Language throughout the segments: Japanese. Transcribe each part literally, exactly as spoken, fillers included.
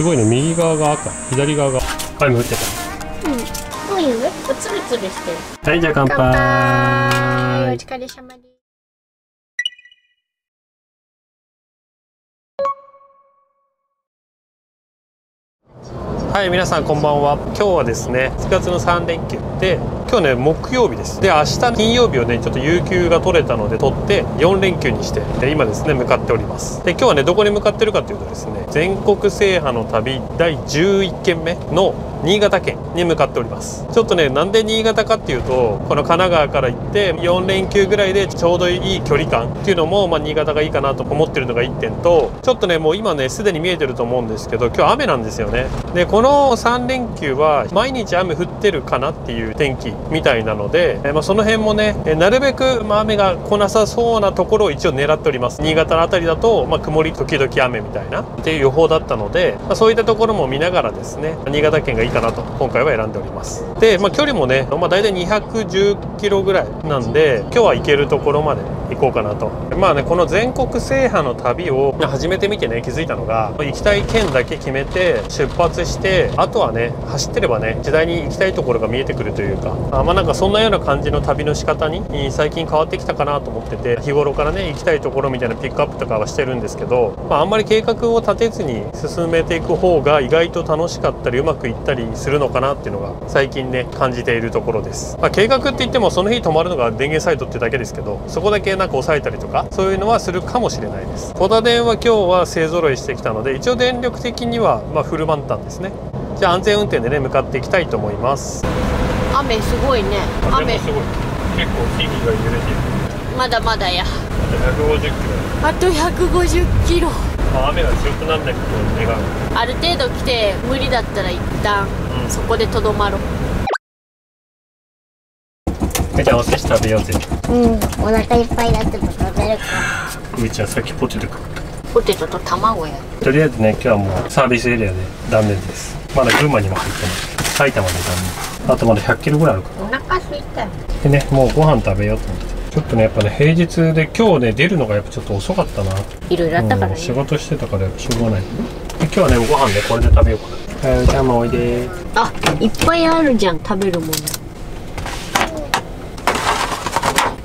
すごいね、右側が赤、左側が雨降ってた。うん、どういうツルツルしてる。はい、じゃあ乾杯。乾杯、お疲れ様です。はい、皆さんこんばんは。今日はですね、しちがつのさんれんきゅうで、今日ね木曜日です。で、明日金曜日をねちょっと有給が取れたので取ってよんれんきゅうにして、で今ですね向かっております。で、今日はねどこに向かってるかというとですね、全国制覇の旅だいじゅういっけんめの新潟県に向かっております。ちょっとね、なんで新潟かっていうと、この神奈川から行ってよんれんきゅうぐらいでちょうどいい距離感っていうのも、まあ、新潟がいいかなと思ってるのがいってんと、ちょっとねもう今ねすでに見えてると思うんですけど、今日雨なんですよね。で、このさんれんきゅうは毎日雨降ってるかなっていう天気みたいなので、え、まあ、その辺もね、えなるべく、まあ、雨が来なさそうなところを一応狙っております。新潟の辺りだと、まあ、曇り時々雨みたいなっていう予報だったので、まあ、そういったところも見ながらですね、新潟県がいいかなと今回は選んでおります。で、まあ、距離もね、まあ、大体にひゃくじゅっキロぐらいなんで、今日は行けるところまで行こうかなと。まあね、この全国制覇の旅を始めてみてね気づいたのが、行きたい県だけ決めて出発して、あとはね走ってればね時代に行きたいところが見えてくるというか、あ、まあなんかそんなような感じの旅の仕方に最近変わってきたかなと思ってて、日頃からね行きたいところみたいなピックアップとかはしてるんですけど、まあ、あんまり計画を立てずに進めていく方が意外と楽しかったりうまくいったりするのかなっていうのが最近ね感じているところです。まあ、計画って言ってもその日泊まるのが電源サイトってだけですけど、そこだけなんか抑えたりとかそういうのはするかもしれないです。小田電は今日は勢ぞろいしてきたので、一応電力的にはまあフル満タンですね。じゃあ安全運転でね向かっていきたいと思います。雨すごいね。雨すごい。結構木々が揺れてる。まだまだや。あとひゃくごじゅっキロ。あとひゃくごじゅっキロ。まあ、雨が強くなんないこと願う。ある程度来て無理だったら一旦、うん、そこでとどまろう。じゃあお寿司食べようぜ。うん、お腹いっぱいだっても食べるか。うちはさっきポテト食った。ポテトと卵や。とりあえずね、今日はもうサービスエリアで断念です。まだ群馬にも入ってない、埼玉で断念。あとまだひゃっキロぐらいあるから。お腹すいたよ。でね、もうご飯食べようと思って、ちょっとねやっぱね平日で今日ね出るのがやっぱちょっと遅かったな。いろいろあったからね、うん、仕事してたからしょうがない。で、今日はねご飯ねこれで食べようかな。はい、じゃあまあおいで。あ、いっぱいあるじゃん、食べるもの。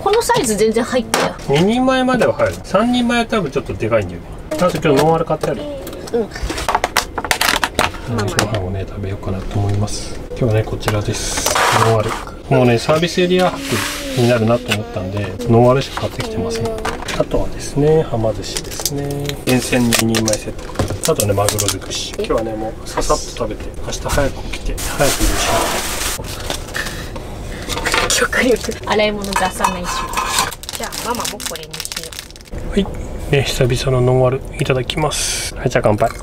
このサイズ全然入ったよ。ににんまえまでは入る。さんにんまえは多分ちょっとでかいんだよね。あと今日ノンアル買ってある。うん、ご飯をね食べようかなと思います。今日はねこちらです、ノンアル。もうねサービスエリア泊になるなと思ったんでノンアルしか買ってきてません。あとはですね、はま寿司ですね、厳選ににんまえセット。あとねマグロ尽くし。今日はねもうささっと食べて明日早く起きて早く移動しよう。極力洗い物出さないし。じゃあママもこれにしよう。はい、ね、久々のノンアルいただきます。はい、じゃあ乾杯。よ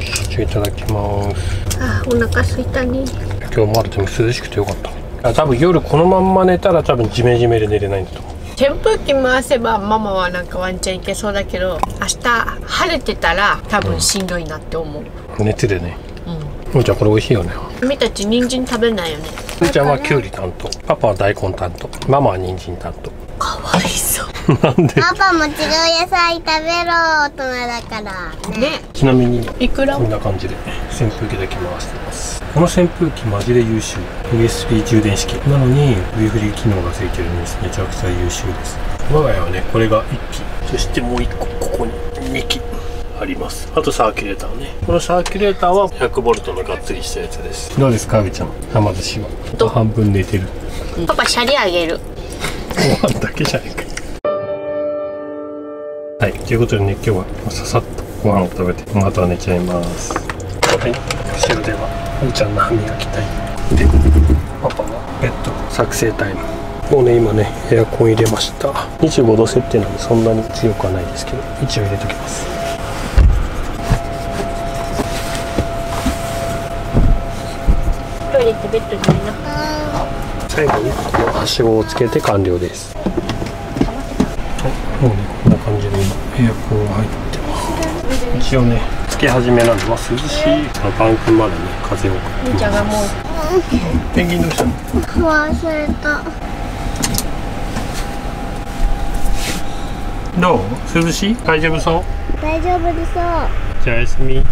し、いただきます。あー、お腹すいたね。今日もあるでも涼しくてよかった。多分夜このまんま寝たら多分ジメジメで寝れないんだと思う。扇風機回せばママはなんかワンチャンいけそうだけど、明日晴れてたら多分しんどいなって思う、うん、熱でね。うん、じゃあこれ美味しいよね。君たち人参食べないよね。みーちゃんはきゅうり担当、パパは大根担当、ママは人参担当。かわいそう。なんでパパも違う野菜食べろ、大人だからね。ね、ちなみにいくらこんな感じで扇風機だけ回してます。この扇風機マジで優秀。 ユーエスビー 充電式なのに首振り機能がついてるんです。めちゃくちゃ優秀です。我が家はねこれがいっき、そしてもういっこここににきあります。あとサーキュレーターね。このサーキュレーターはひゃくボルトのがっつりしたやつです。どうですか、あげちゃん、はま寿司は。ちょっと半分寝てる。パパシャリあげる。ご飯だけじゃないか。はい、ということでね、今日はささっとご飯を食べて、あとは寝ちゃいます。はい、後ろではうーちゃんの歯磨きタイムで、パパはベッド作成タイム。もうね今ねエアコン入れました。にじゅうごど設定なんでそんなに強くはないですけど、一応入れときます。トイレってベッドじゃないな。最後にこのはしごをつけて完了です。はい、もうねこんな感じで今エアコンが入ってます。一応ねつけ始めなんで、まあ、涼しいバンクまでね風をかけてます。ペンギンどうしたの？忘れた。どう？涼しい？大丈夫そう？大丈夫でそう。じゃあおやすみ。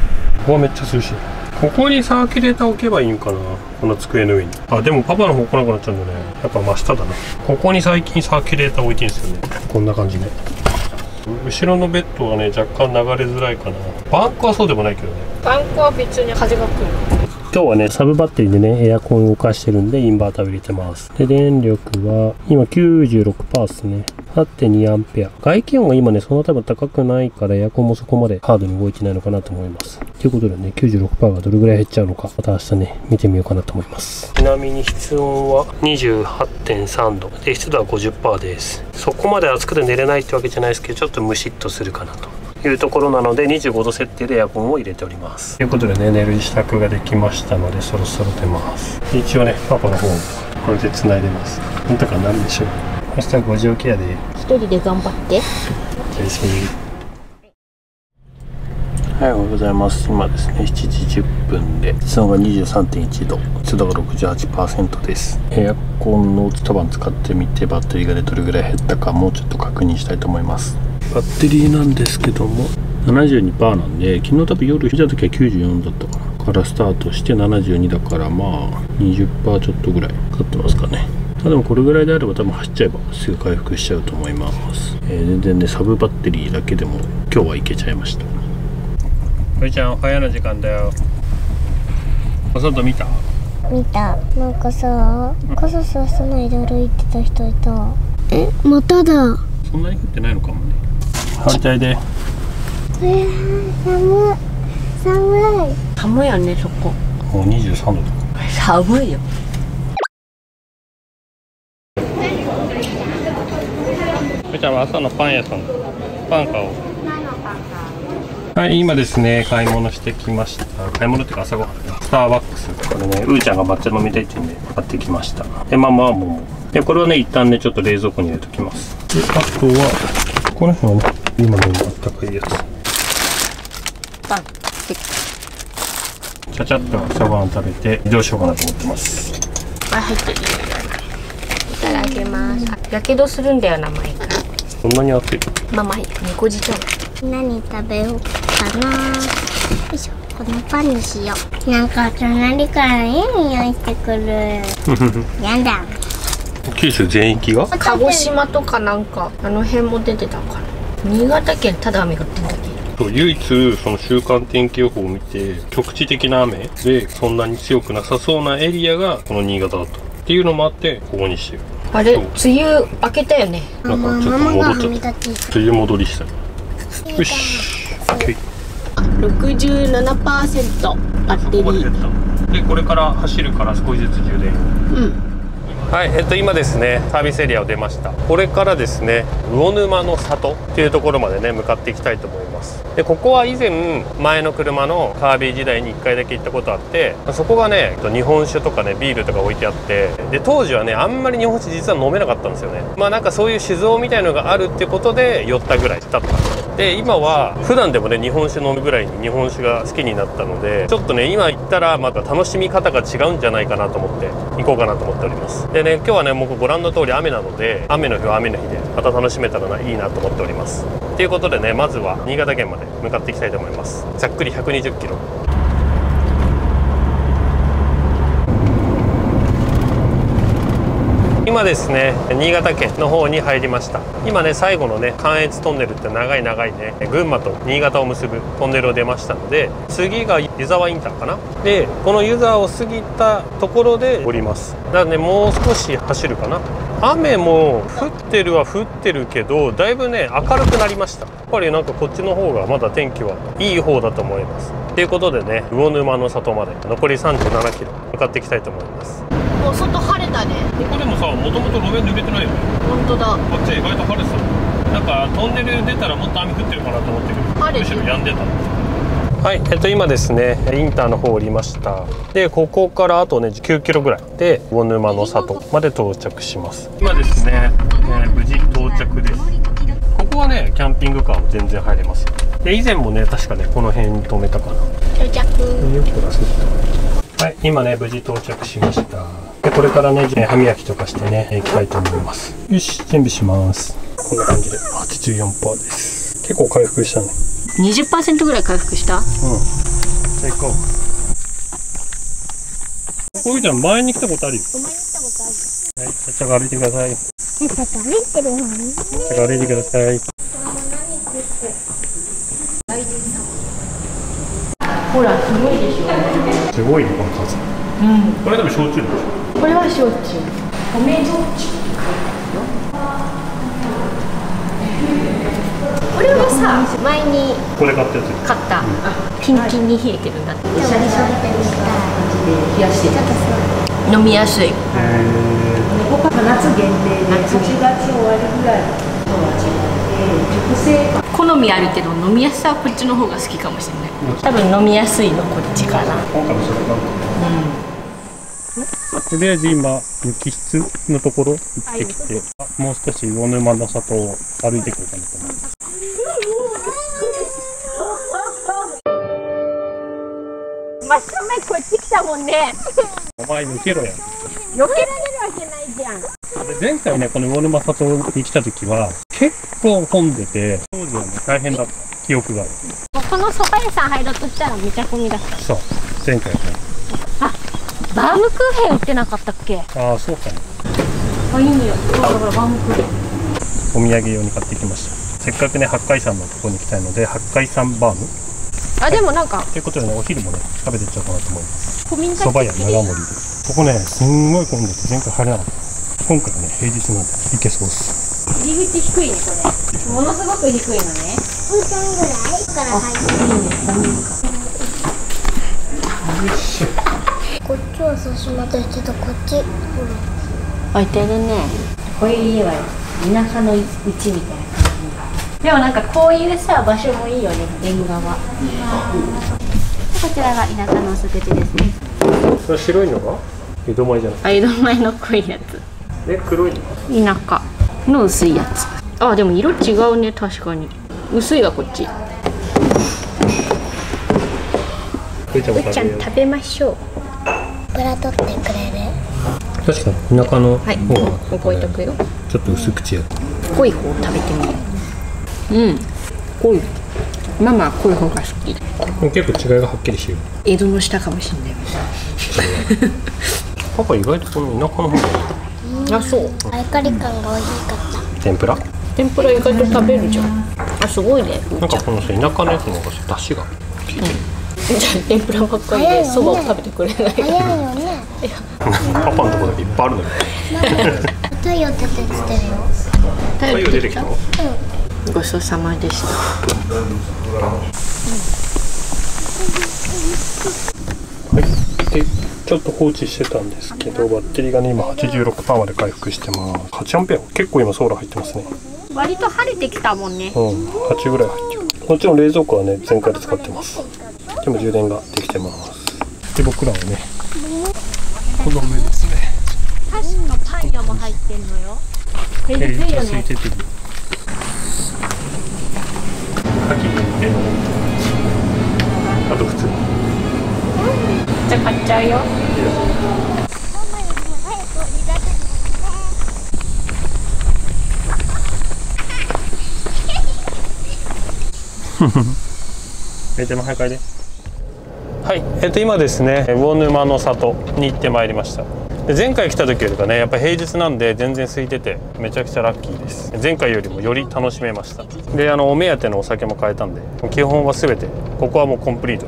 ここはめっちゃ涼しい。ここにサーキュレーター置けばいいんかな、この机の上に。あ、でもパパの方来なくなっちゃうんだね。やっぱ真下だね。ここに最近サーキュレーター置いてるんですよね。こんな感じで。後ろのベッドはね、若干流れづらいかな。バンクはそうでもないけどね。バンクは別に風が来る。今日はね、サブバッテリーでね、エアコン動かしてるんで、インバーターを入れてます。で、電力は、今 きゅうじゅうろくパーセント ですね。はちてんにアンペア。外気温が今ね、そんな多分高くないから、エアコンもそこまでハードに動いてないのかなと思います。ということでね、きゅうじゅうろくパーセント がどれぐらい減っちゃうのか、また明日ね、見てみようかなと思います。ちなみに室温は にじゅうはちてんさんど。で、湿度は ごじゅっパーセント です。そこまで暑くて寝れないってわけじゃないですけど、ちょっとムシッとするかなと。いうところなので、にじゅうごど設定でエアコンを入れております。ということでね、寝る支度ができましたので、そろそろ出ます。一応ね、パパの方もこれで繋いでます。なんとかなるでしょう。明日はごじ起きやで。一人で頑張って。おやすみ。はい、おはようございます。今ですね、しちじじゅっぷんで、室温が にじゅうさんてんいちど、湿度が ろくじゅうはちパーセント です。エアコンの一晩使ってみて、バッテリーが、ね、どれぐらい減ったか、もうちょっと確認したいと思います。バッテリーなんですけども ななじゅうにパーセント なんで、昨日多分夜見た時はきゅうじゅうよんだったかなからスタートしてななじゅうにだから、まあ にじゅっパーセント ちょっとぐらいかかってますかね。でもこれぐらいであれば多分走っちゃえばすぐ回復しちゃうと思います。えー、全然ね、サブバッテリーだけでも今日はいけちゃいました。おいちゃん、おはようの時間だよ。お外見た見た。なんかさ、傘ささないで歩いてた人いた。え、まただ。そんなに降ってないのかもね。反対で。寒い寒い寒いよね、そこ。もうにじゅうさんどとか。寒いよ。おちゃんは朝のパン屋さん。パン買おう。はい、今ですね、買い物してきました。買い物っていうか朝ごはん。スターバックス。これね、うーちゃんが抹茶飲みたいっていうんで買ってきました。で、ママはもう。で、これはね、一旦ね、ちょっと冷蔵庫に入れときます。で、あとは、この辺はね、今のあったかいやつ。パン。ちゃちゃっと朝ごはん食べて移動しようかなと思ってます。あ、入ってる。いただきます。やけどするんだよな、毎回。そんなに熱い。ママ、猫舌。何食べようかな。よいしょ、このパンにしよう。なんか隣からいい匂いしてくる。やだ。九州全域が？鹿児島とかなんかあの辺も出てたから。新潟県ただ雨が降ってんだけど、唯一その週間天気予報を見て局地的な雨でそんなに強くなさそうなエリアがこの新潟だったっていうのもあってここにしてる。あれ梅雨明けたよね。なんかちょっと戻っちゃった。梅雨戻りしたよ。し ろくじゅうななパーセント バッテリーで、これから走るから少しずつ充電。うん。はい、えっと、今ですね、サービスエリアを出ました。これからですね、魚沼の里っていうところまでね、向かっていきたいと思います。で、ここは以前、前の車のカービィ時代にいっかいだけ行ったことあって、そこがね、日本酒とかね、ビールとか置いてあって、で、当時はね、あんまり日本酒実は飲めなかったんですよね。まあなんかそういう酒造みたいのがあるってことで、寄ったぐらいだった。で、今は、普段でもね、日本酒飲むぐらいに日本酒が好きになったので、ちょっとね、今行ったらまた楽しみ方が違うんじゃないかなと思って、行こうかなと思っております。でね、今日はね、もうご覧の通り雨なので、雨の日は雨の日でまた楽しめたらいいなと思っております。ということでね、まずは新潟県まで向かっていきたいと思います。ざっくりひゃくにじゅっキロ。今ですね、新潟県の方に入りました。今ね、最後のね、関越トンネルって長い長いね、群馬と新潟を結ぶトンネルを出ましたので、次が湯沢インターかな。で、この湯沢を過ぎたところで降ります。だからね、もう少し走るかな。雨も降ってるは降ってるけど、だいぶね、明るくなりました。やっぱりなんかこっちの方がまだ天気はいい方だと思います。ということでね、魚沼の里まで残りさんじゅうななキロ向かっていきたいと思います。もう外晴れたね。ここでもさ、もともと路面濡れてないよね。本当だ。こっちは意外と晴れてた。なんかトンネル出たらもっと雨降ってるかなと思ってるけど、むしろ止んでたんですよ。はい、えっと、今ですね、インターの方を降りました。で、ここからあとね、きゅうキロぐらいで、魚沼の里まで到着します。今ですね、えー、無事到着です。ここはね、キャンピングカーも全然入れます。で、以前もね、確かね、この辺に止めたかな。到着。はい、今ね、無事到着しました。で、これからね、歯磨きとかしてね、行きたいと思います。よし、準備します。こんな感じで、はちじゅうよんパーセント です。結構回復したね。にじゅっパーセント ぐらい回復した。うん。ゃあ行こう。こういうじゃん、前に来たことあるよ。前に来たことある。はい、ちゃっちゃが歩いてください。ちゃっちゃが歩いてるわね。ちゃっちゃが歩いてください。ほら、すごいでしょ。すごいよ、この数。うん。これでも焼酎でしょ。これは焼酎。米焼酎って書いてあるよ。これはさ、前にこれ買ったやつ。買った。キンキンに冷えてるんだって。シャリシャリした感じで冷やして。飲みやすい。ここは夏限定で、はちがつ終わりぐらいの味で、熟成。好みあるけど飲みやすさはこっちの方が好きかもしれない。多分飲みやすいのこっちかな。今回もそれか。うん。とりあえず今雪質のところ行ってきて、もう少し魚沼の里を歩いてくるかなと思います。真正面こっち来たもんね。お前抜けろや。避けられるわけないじゃん。前回ね、この魚沼里に来た時は結構混んでて、当時はね大変だった記憶がある。この蕎麦屋さん入ろうとしたらめちゃ混みだった。そう、前回ね。あ、バームクーヘン売ってなかったっけ。ああ、そうかね。あ、いいんよ。だからバームクーヘンお土産用に買ってきました。せっかくね八海山のとこに来たいので、八海山バーム。あ、でもなんかということでね、お昼もね食べていっちゃおうかなと思います。蕎麦屋長森です。ここね、すんごい混んでて前回入れなかった。今回はね、平日なんで行けそうです。入り口低いね、これ。ものすごく低いのね。にじかんぐらいから入ってるんですか。よいしょ。こっちはさしまたちょっとこっち置いてるね。こういう家は田舎のうちみたいな感じ。でもなんかこういうさ、場所もいいよね、縁側。こちらが田舎のお食事ですね。それ白いのが江戸前じゃない。あ、江戸前の濃いやつ。え、黒いの？田舎の薄いやつ。あ、でも色違うね、確かに。薄いわ、こっち。うっちゃん食べましょう。油取ってくれる？確かに田舎の方が、ね。はい、置いとくよ。ちょっと薄口や。濃い方を食べてみる。うん、濃い。ママは濃い方が好き。結構違いがはっきりしてる。江戸の下かもしれない。パパ意外とその田舎の方が。あ、そう。カリカリ感が美味しかった。天ぷら？天ぷら意外と食べるじゃん。あ、すごいね。なんかこのさ、田舎のやつの方が出汁が。じゃあ天ぷらばっかりで蕎麦を食べてくれない。早いよね。パパのとこだけいっぱいあるのよ。太陽出てきてるよ。太陽出てきた？うん。ごちそうさまでした。はい。で。ちょっと放置してたんですけど、バッテリーがね今 はちじゅうろくパーセント まで回復してます。はちアンペア、結構今ソーラー入ってますね。割と晴れてきたもんね。うん、はちぐらい入ってる。もちろん冷蔵庫はね全開で使ってます。でも充電ができてます。で、僕らはねこの上ですね。タシのタイヤも入ってんのよ。これでついよね。カキ入れて、あと普通にじゃあ買っちゃうよ。めちゃも早く帰れ。はい、えっと今ですね、魚沼の里に行ってまいりました。で、前回来た時よりかね、やっぱ平日なんで全然空いててめちゃくちゃラッキーです。前回よりもより楽しめました。で、あのお目当てのお酒も買えたんで、基本は全てここはもうコンプリート。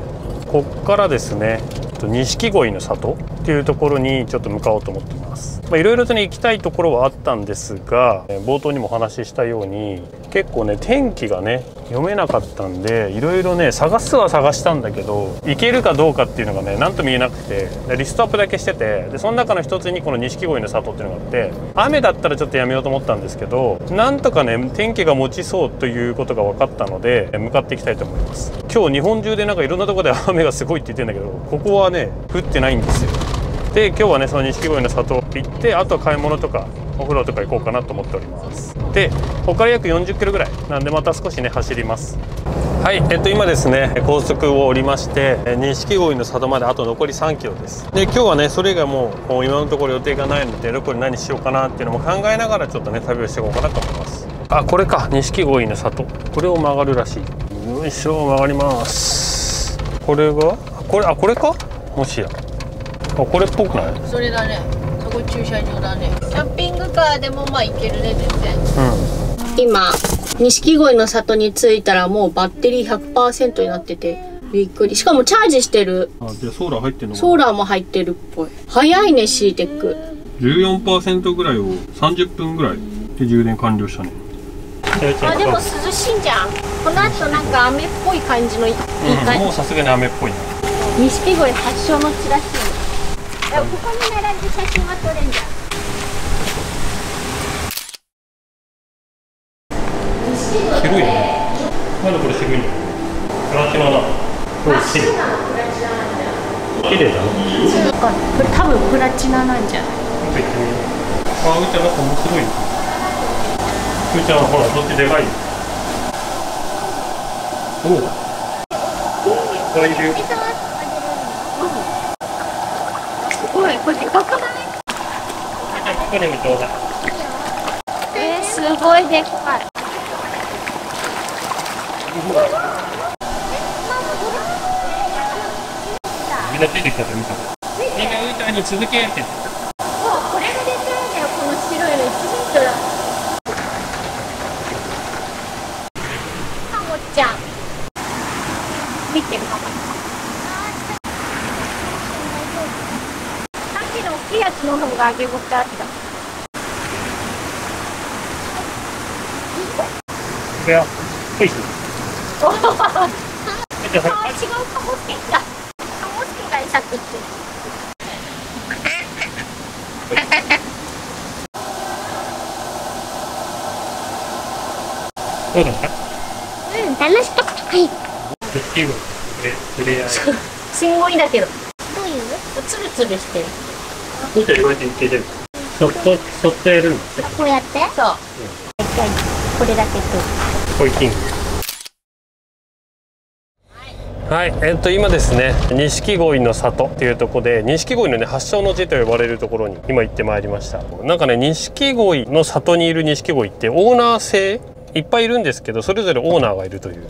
こっからですね、錦鯉の里っていうところにちょっと向かおうと思ってます。いろいろとね行きたいところはあったんですが、冒頭にもお話ししたように結構ね天気がね読めなかったんで、いろいろね探すは探したんだけど、行けるかどうかっていうのがね何とも言えなくて、リストアップだけしてて、でその中の一つにこの錦鯉の里っていうのがあって、雨だったらちょっとやめようと思ったんですけど、なんとかね天気が持ちそうということが分かったので向かっていきたいと思います。今日日本中でなんかいろんなところで雨がすごいって言ってんだけど、ここはね降ってないんですよ。で、今日はねその錦鯉の里行って、あとは買い物とかお風呂とか行こうかなと思っております。で、ここから約よんじゅっキロぐらいなんで、また少しね走ります。はい、えっと今ですね高速を降りまして、錦鯉の里まであと残りさんキロです。で、今日はねそれ以外もう今のところ予定がないので、どこに何しようかなっていうのも考えながらちょっとね旅をしていこうかなと思います。あ、これか、錦鯉の里。これを曲がるらしい。よいしょ、曲がります。これがこれ、あ、これかもしや。あ、これっぽくない？それだね。そこ駐車場だね。キャンピングカーでもまあ行けるね、全然。うん、今錦鯉の里に着いたらもうバッテリー ひゃくパーセント になっててびっくり。しかもチャージしてる。あ、じゃあソーラー入ってるのかな？ソーラーも入ってるっぽい。早いね、シーテック。 じゅうよんパーセント ぐらいをさんじゅっぷんぐらいで充電完了したね。あ、でも涼しいんじゃん。この後なんか雨っぽい感じのいい感じ、うん、もうさすがに雨っぽいな。錦鯉発祥の地らしい。ここに並んで写真は撮れんじゃん。渋いね。まだこれ渋いね。プラチナだ。これ渋い。綺麗だね。これ多分プラチナなんじゃない？なんか言ってみよう。あ、うーちゃんなんか面白い。うーちゃんほらどっちでかい。おお。これ渋い。すごい、これでかくない？これ見てください。えー、すごいでっかい。みんなついてきたと見た。みんなウーちゃんに続けって。もうこれが出てるんだよ、この白いのいちリットル。カモちゃん。見てるカモ。さっきの大きいやつの方が揚げごたあった。いくよ。ほい。おお、顔違うカモスケだ。カモスケが餌食ってる。どうだった？うん、楽しかった。はい。すごいだけど。どういう？つるつるしてる。見てる、こうやっていけてる。そっと、そっとやるんです。こうやって？そう。これだけと。こういうキング。はい、えっと今ですね、錦鯉の里っていうところで、錦鯉のね発祥の地と呼ばれるところに今行ってまいりました。なんかね、錦鯉の里にいる錦鯉ってオーナー制いっぱいいるんですけど、それぞれオーナーがいるという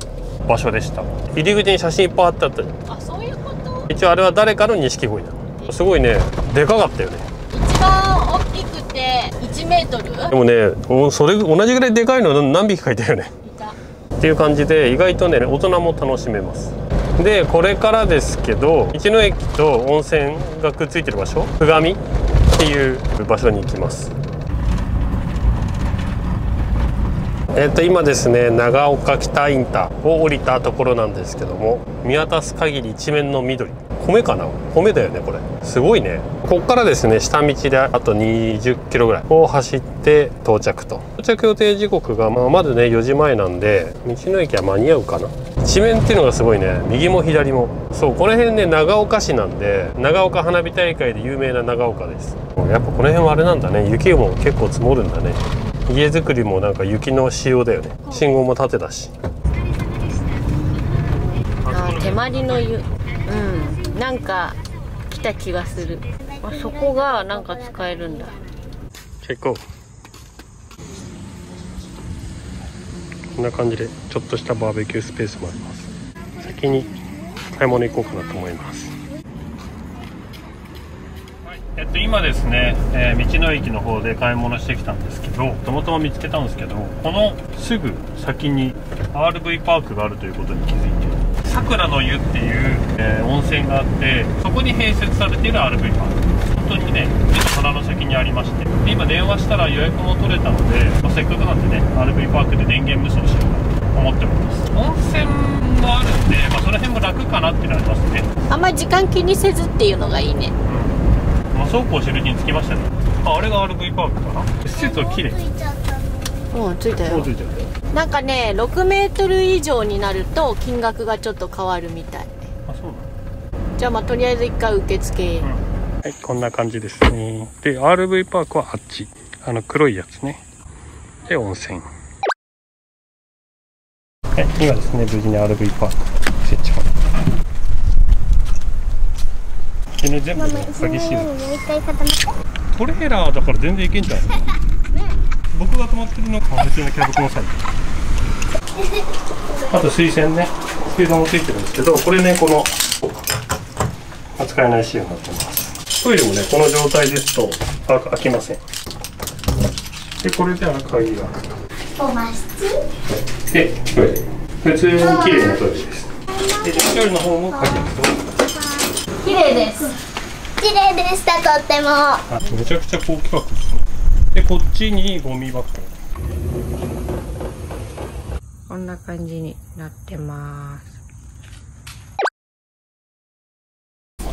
場所でした。入り口に写真いっぱいあってあったじゃん。あ、そういうこと。一応あれは誰かの錦鯉だ。すごいね、でかかったよね。一番大きくていちメートル。でもね、それ同じぐらいでかいの何匹かいたよね。いたっていう感じで、意外とね大人も楽しめます。でこれからですけど、道の駅と温泉がくっついてる場所、富神っていう場所に行きます。えっと今ですね、長岡北インターを降りたところなんですけども、見渡す限り一面の緑。米かな、米だよねこれ。すごいね。こっからですね、下道であとにじゅっキロぐらいを走って到着と。到着予定時刻が、まあ、まずねよじまえなんで、道の駅は間に合うかな。一面っていうのがすごいね、右も左も。そう、この辺ね長岡市なんで、長岡花火大会で有名な長岡です。やっぱこの辺はあれなんだね、雪も結構積もるんだね。家づくりもなんか雪の仕様だよね。信号も縦だし。ああ、手まりの湯、うん、なんか来た気がする。あそこがなんか使えるんだ。結構こんな感じでちょっとしたバーベキュースペースもあります。先に買い物行こうかなと思います。えっと、今ですね、えー、道の駅の方で買い物してきたんですけど、たまたま見つけたんですけど、このすぐ先に アールブイ パークがあるということに気づいて、さくらの湯っていう、えー、温泉があって、そこに併設されている アールブイ パーク、本当にね目の鼻の先にありまして、で今電話したら予約も取れたので、まあ、せっかくなんでね アールブイ パークで電源無双しようかと思っております。温泉もあるんで、まあ、その辺も楽かなってなりますね。あんまり時間気にせずっていうのがいいね。まあ、そうこう知るうちに着きましたね。あ、あれが アールブイ パークかな。施設は綺麗。もう着いたよ。もう着いちゃった。なんかね、ろくメートル以上になると金額がちょっと変わるみたい。あ、そうなの。じゃあまあとりあえず一回受付。うん、はい、こんな感じですね。で、アールブイ パークはあっち、あの黒いやつね。で、温泉。はい、今ですね、無事に アールブイ パーク設置完了。ね、全部鍵シール。トレーラーだから全然いけんじゃない。僕が泊まってるのか別のキャブコンサイト。あと水栓ね、水栓もついてるんですけど、これね、この使えない仕様になってます。トイレもね、この状態ですと開きません。でこれで鍵が和室で、トイレ普通に綺麗なトイレです。でトイレの方も鍵が綺麗です。綺麗でした。とってもめちゃくちゃ高規格ですね。でこっちにゴミ箱、こんな感じになってます。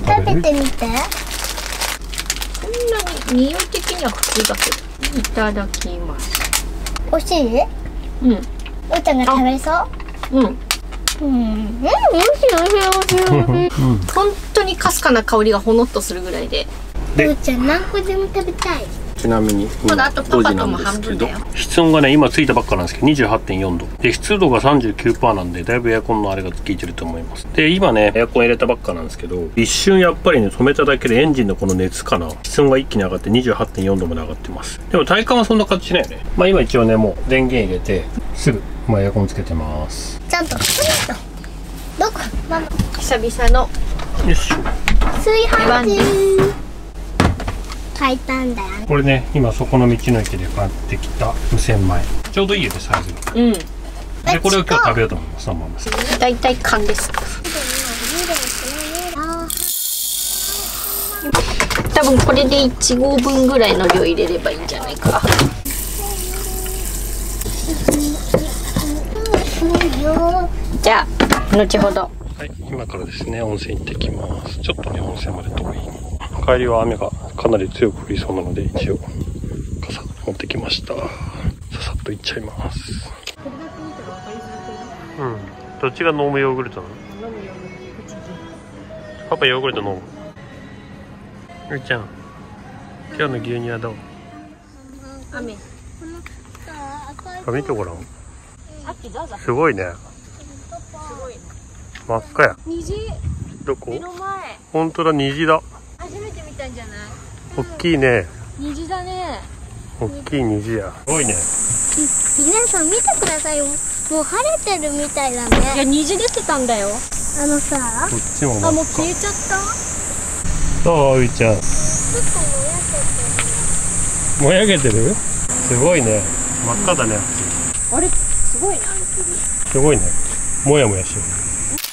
食べてみて。こんなに匂い的には普通だけど。いただきます。美味しい？うん。おうちゃんが食べれそう？うん。うん。美味しい美味しい美味しい美味しい。本当にかすかな香りがほのっとするぐらいで。おうちゃん何個でも食べたい。ちなみにまだあとパパとも半分だよ。室温がね、今ついたばっかなんですけど にじゅうはちてんよんどで、湿度が さんじゅうきゅうパーセント なんで、だいぶエアコンのあれが効いてると思います。で今ねエアコン入れたばっかなんですけど、一瞬やっぱりね止めただけでエンジンのこの熱かな、室温が一気に上がって にじゅうはちてんよんどまで上がってます。でも体感はそんな感じしないよね。まあ今一応ねもう電源入れてすぐ、まあ、エアコンつけてます。ちゃんとどこママ久々のよいしょ炊飯器買ったんだよ。これね、今そこの道の駅で買ってきた無洗米。ちょうどいいよね、サイズが。うん。で、これを今日食べようと思います。そのままです。だいたい缶です。多分これでいちごうぶんぐらいの量入れればいいんじゃないか。じゃあ、後ほど。はい、今からですね、温泉行ってきます。ちょっとね、温泉まで遠い。帰りは雨がかなり強く降りそうなので、一応傘持ってきました。ささっといっちゃいます。うん、どっちが飲むヨーグルトなの？パパヨーグルト飲む。ゆうちゃん今日の牛乳はどう？雨見てごらん、すごいね、真っ赤や。虹どこ？本当だ、虹だ。初めて見たんじゃない？おっきいね。虹だね。おっきい虹や。すごいね。皆さん見てくださいよ。もう晴れてるみたいだね。いや、虹出てたんだよ。あのさ。こっちも。あ、もう消えちゃった。どう、ういちゃん。ちょっともやけてる。もやけてる？すごいね。真っ赤だね。うん、あれ、すごいね、あの霧。すごいね。もやもやしてる。す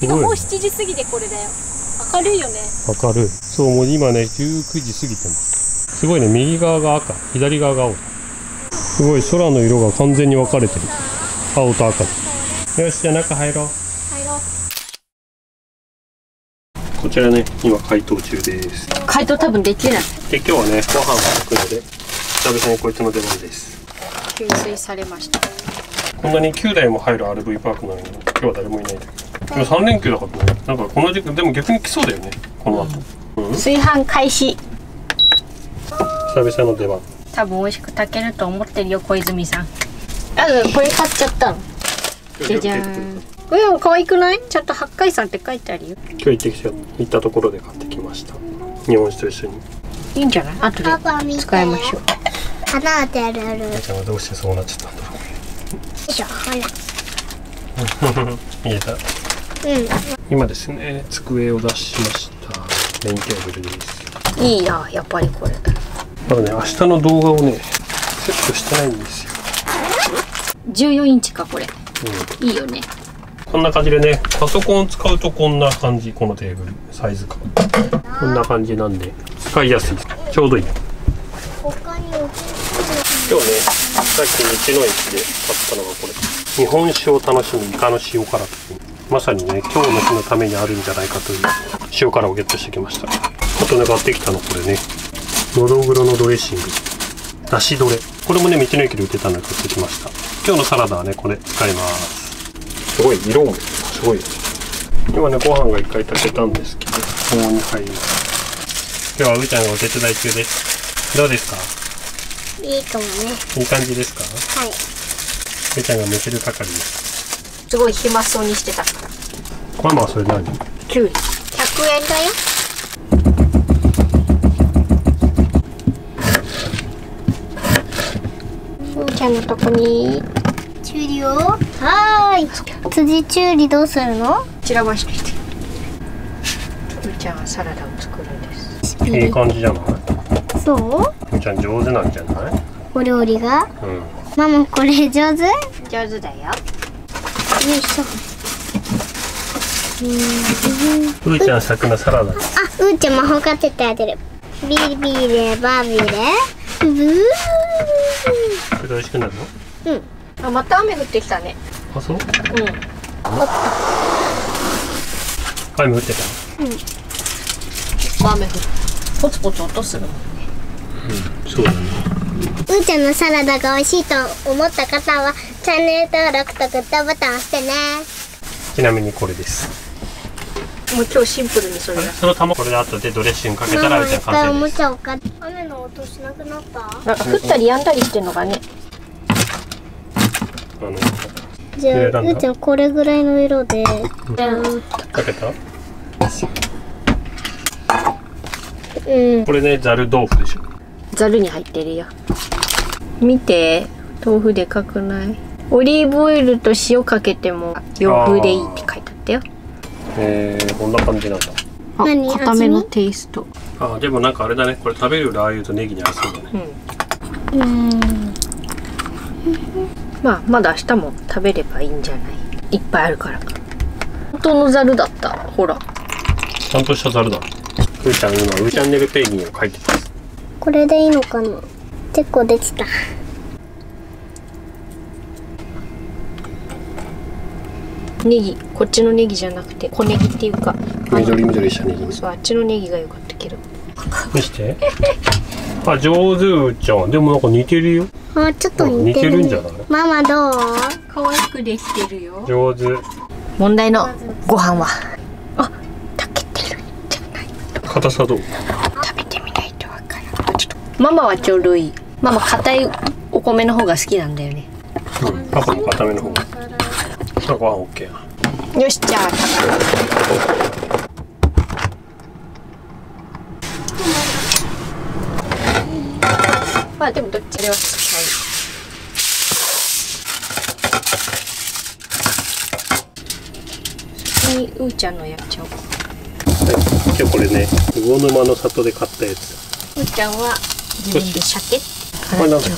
ごいね。もうしちじ過ぎでこれだよ。明るいよね。明るい。そう、もう今ね、じゅうくじ過ぎてます。すごいね、右側が赤、左側が青。すごい、空の色が完全に分かれてる。青と赤。よし、じゃあ中入ろう。入ろう。こちらね、今解凍中です。解凍多分できない。で、今日はね、ご飯が炊くので、久々にこいつの出番です。給水されました。こんなにきゅうだいも入る アールブイ パークなのに、今日は誰もいない。今さんれんきゅうだからね、なんかこの時間でも逆に来そうだよね、この後、うんうん、炊飯開始。久々の出番。多分美味しく炊けると思ってるよ、小泉さん。あ、これ買っちゃったの。じゃじゃーん。これも可愛くない？ちゃんと八海山って書いてあるよ。今日行ってきた、行ったところで買ってきました。日本酒と一緒にいいんじゃない？後で使いましょう。花を照れる。じゃあどうしてそうなっちゃったんだろう。よいしょ、ほら見えた。うん、今ですね、机を出しました。メインテーブルです。いいな、やっぱりこれ。まだね、明日の動画をね、セットしてないんですよ。じゅうよんインチか、これ。うん、いいよね。こんな感じでね、パソコンを使うとこんな感じ、このテーブル、サイズ感。こんな感じなんで、使いやすい。ちょうどいい。他にお今日ね、さっき道の駅で買ったのがこれ。日本酒を楽しむイカの塩辛っていう。まさにね、今日の日のためにあるんじゃないかという塩辛をゲットしてきました。あとね、買ってきたのこれね、のどぐろのドレッシング、だしどれ。これもね、道の駅で売ってたので買ってきました。今日のサラダはね、これ使います。すごい、色もすごい。今ね、ご飯がいっかい炊けたんですけど、ここに入ります。今日はうちゃんがお手伝い中です。どうですか？いいかもね。いい感じですか？はい。うちゃんがむせる係です。すごい暇そうにしてたから。これもそれ何？キュウリ。ひゃくえんだよ。うーちゃんのとこにチュウリを。はーい。辻チュウリどうするの？散らばしてきて。ちゃんはサラダを作るんです。いい感じじゃない？そう？みーちゃん上手なんじゃない？お料理が？うん。ママこれ上手？上手だよ。よいしょ。うーちゃんさっきのサラダ。あ、うーちゃん魔法かけてあげる。ビービーでバービーで。ブー。これ美味しくなるの？うん。あ、また雨降ってきたね。あ、そう？うん。雨降ってた。うん。結構雨降る。ポツポツ音するもんね。うん、そうだね。うーちゃんのサラダが美味しいと思った方はチャンネル登録とグッドボタン押してね。ちなみにこれです。もう今日シンプルにそれだ。その卵これで後でドレッシングかけたらうーちゃん完成です。ママ一回おもちゃを買って。雨の音しなくなった？なんか降ったりやんだりしてんのがね。あのじゃあ、えー、うーちゃんこれぐらいの色で、うん、じゃあかけた？うん、これねざる豆腐でしょ。ざるに入ってるよ。見て、豆腐でかくない？オリーブオイルと塩かけても洋風でいいって書いてあったよ。へえー、こんな感じなんだ。あ、固めのテイスト。あ、でもなんかあれだね。これ食べるラー油とネギに合いそうだね。うん。うんまあまだ明日も食べればいいんじゃない？いっぱいあるから。本当のザルだった。ほら。ちゃんとしたザルだ。うーちゃん今うーチャンネルペンギンを描いてます。これでいいのかな？結構できた。ネギ、こっちのネギじゃなくて小ネギっていうか。緑緑したネギ。そう、あっちのネギが良かったけど。見して。あ、上手うーちゃん。でもなんか似てるよ。あ、ちょっと似てるんじゃない？ママどう？可愛くできてるよ。上手。問題のご飯は。あ、炊けてるんじゃない？硬さどう？食べてみないとわからない。ちょっとママはちょうどいい。ママ硬いお米の方が好きなんだよね。うん、パパも硬めの方が。さあご飯オッケー。よしじゃあ。まあでもどっちでは。うーちゃんのやっちゃおう。はい、今日これね、魚沼の里で買ったやつ。うーちゃんは自分で鮭、これなんだっけ？ズ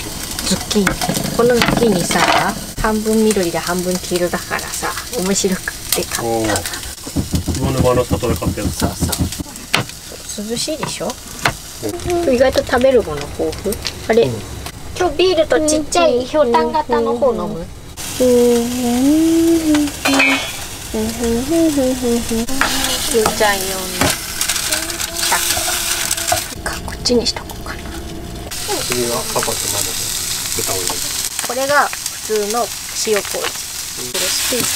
ッキーニ。このズッキーニさ、半分緑で半分黄色だからさ、面白くて買った。魚沼の里で買ったやつ。そうそう。涼しいでしょ？うん、意外と食べるもの豊富。あれ、うん、今日ビールとちっちゃいひょうたん型の方飲む？うん。うーちゃん用のこっちにしとこうかな。次はパパとママで豚を入れる。これが普通の塩麹。これスペース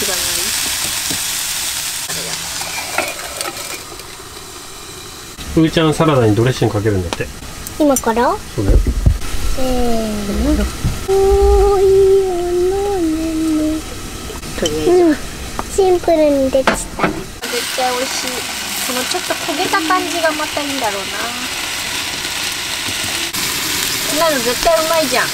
がない。うーちゃんサラダにドレッシングかけるんだって。今から？そうだよ。せーの。おいのねね。とりあえず。シンプルにできた。絶対美味しい。このちょっと焦げた感じがまたいいんだろうな。こんなの絶対うまいじゃん。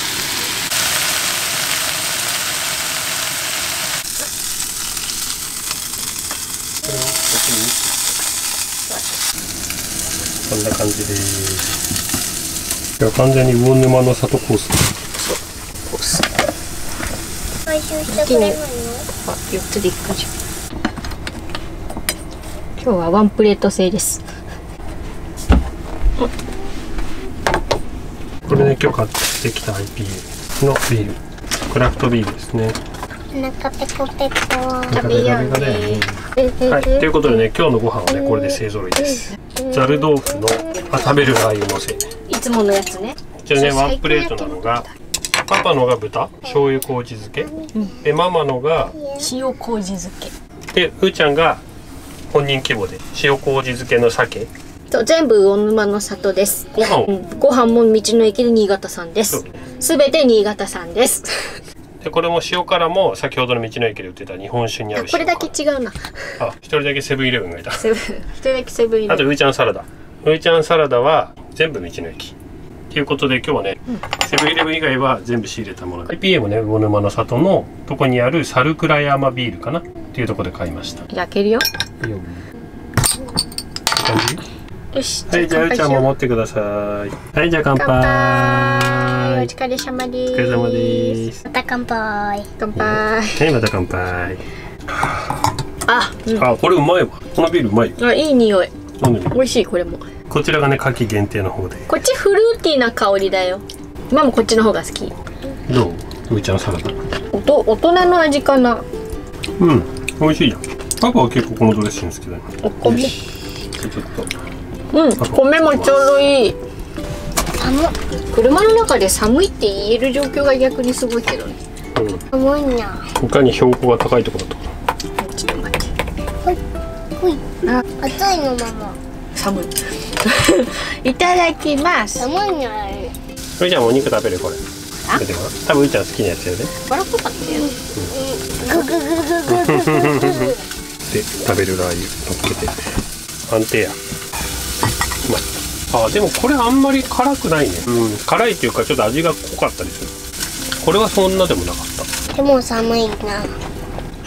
こんな感じです。いや完全に魚沼の里コース。そうコース。回収してくれるの？よっつでいくかじゃん。今日はワンプレート制です。これね今日買ってきた アイピーエー のビール、クラフトビールですね。なんかペコペコ。食べようね。はい。ということでね今日のご飯はねこれで勢ぞろいです。ざる豆腐のあ食べるラー油のせいね。いつものやつね。じゃあねワンプレートなのが。パパのが豚、醤油麹漬け、うん、でママのが塩麹漬けで、うーちゃんが本人規模で塩麹漬けの鮭と全部魚沼の里です。ご飯、うん、ご飯も道の駅で新潟産です。すべて新潟産です。でこれも塩辛も先ほどの道の駅で売ってた日本酒に合う塩辛。これだけ違うなあ。一人だけセブンイレブンがいた。一人だけセブンイレブン。あとうーちゃんサラダ、うーちゃんサラダは全部道の駅ということで今日はね、うん、セブンイレブン以外は全部仕入れたもので アイピーエー もね魚沼の里のとこにある猿倉山ビールかなっていうところで買いました。焼けるよ。いいよね。感じ。よし。はい、じゃあうちゃんも持ってください。はい、じゃあ乾杯。お疲れ様です。お疲れ様です。また乾杯。乾杯。はい、また乾杯。あ、うん、あ、これうまいわ。このビールうまい。あ、いい匂い。飲んでみる。美味しい、これも。こちらがね、夏季限定の方で。こっちフルーティーな香りだよ。ママこっちの方が好き。どう？ういちゃんサラダ。おと大人の味かな。うん、美味しいじゃん。パパは結構このドレッシング好きだね。お米。ちょっと。うん、米もちょうどいい。寒っ。車の中で寒いって言える状況が逆にすごいけどね。うん。寒いな。他に標高が高いところとか。ちょっと待って。ほい。ほい。あ、熱いのママ。寒い。いただきます。寒いな。ういちゃんお肉食べるこれ。食べてごらん。多分ういちゃん好きなやつよね。バラっぽかったよ。ググググググググ。で食べるラー油乗っけて。安定や。うまい。あでもこれあんまり辛くないね。うん、辛いっていうかちょっと味が濃かったりする。これはそんなでもなかった。でも寒いな。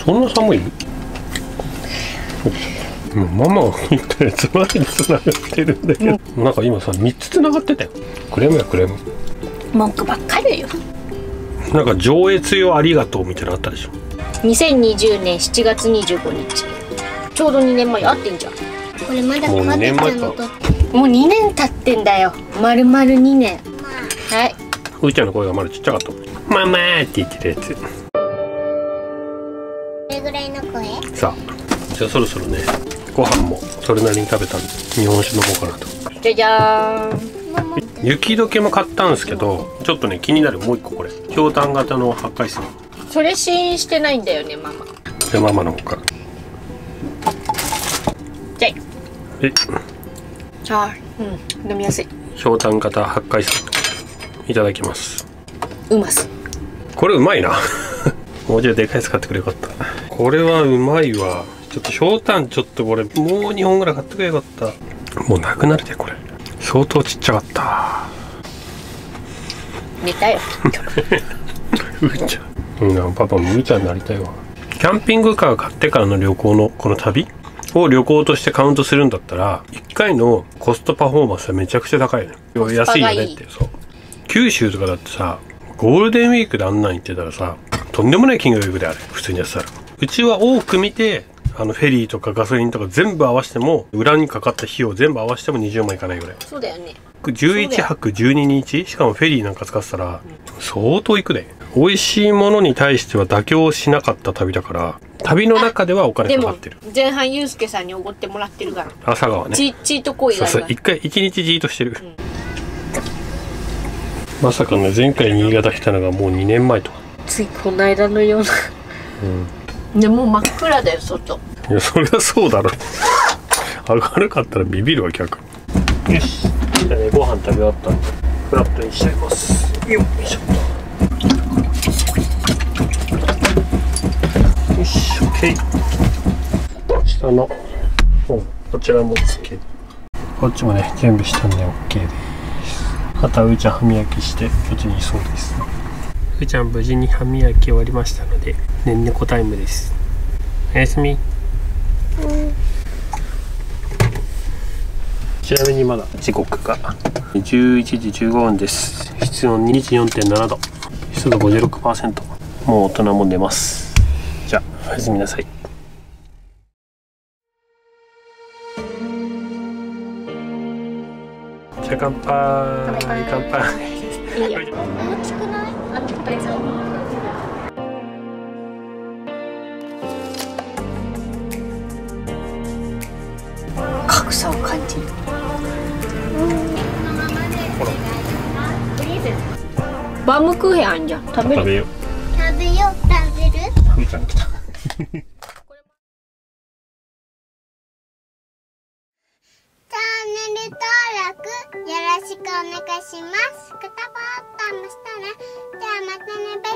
そんな寒い？もうママを言ったやつまで繋がってるんだけど、うん、なんか今さみっつ繋がってたよ。クレームやクレーム。文句ばっかりよ。なんか上越よありがとうみたいなのあったでしょ。にせんにじゅうねんしちがつにじゅうごにち。ちょうどにねんまえ。合ってんじゃん。これまだ変わってきたのと。もうにねん経ってんだよ。まるまるにねん。はい。ういちゃんの声がまだちっちゃかった。ママーって言ってたやつ。これぐらいの声？さあ、じゃあそろそろね。ご飯もそれなりに食べたんで日本酒飲もうかなと。じゃじゃーん。雪解けも買ったんですけど、ちょっとね気になるもう一個これ。氷炭型の八海山。それ試飲してないんだよねママ。じゃあママの方から。じゃい。え。あ、うん飲みやすい。氷炭型八海山いただきます。うます。これうまいな。もうちょいでかいやつ買ってくれよかった。これはうまいわ。ちょっと氷炭ちょっとこれもうにほんぐらい買ってくれよかった。もうなくなるでこれ。相当ちっちゃかった。寝たよ。うーちゃん。いいなパパもうーちゃんになりたいわ。キャンピングカー買ってからの旅行のこの旅を旅行としてカウントするんだったらいっかいのコストパフォーマンスはめちゃくちゃ高いね。安いよねって。そう。九州とかだってさゴールデンウィークであんなん行ってたらさとんでもない金額であれ普通にやってたら。うちは多く見てあのフェリーとかガソリンとか全部合わせても裏にかかった費用全部合わせてもにじゅうまんいかないぐらい。そうだよね。じゅういちはくじゅうににちしかもフェリーなんか使ってたら相当いくで。美味しいものに対しては妥協しなかった旅だから旅の中ではお金かかってる。前半ユースケさんにおごってもらってるから朝川ね。チート行為がそうそう一回一日じーっとしてる、うん、まさかね前回新潟来たのがもうにねんまえとかついこの間のようなうんでもう真っ暗だよ外。いやそりゃそうだろ明るかったらビビるわ客。よしじゃあねご飯食べ終わったんでフラットにしちゃいます。よっしょよし OK 下のこちらもつけこっちもね全部したんで OK です。あとはういちゃん歯磨きしてこっちにいそうです。ういちゃん無事に歯磨き終わりましたのでねんねこタイムです。おやすみ、うん、ちなみにまだ時刻がじゅういちじじゅうごふんです。室温 にじゅうよんてんななど湿度 ごじゅうろくパーセント。 もう大人も寝ます。じゃあおやすみなさい。じゃあ乾杯。乾杯。いいよ。大きくない？あの大丈夫。格差を感じる。うん、バームクーヘンあんじゃん。食べる。食べよう。食べよう。食べる？ふみちゃん来た。よろしくお願いします。グッドボタンもしたね。ではまたね。バイバイ。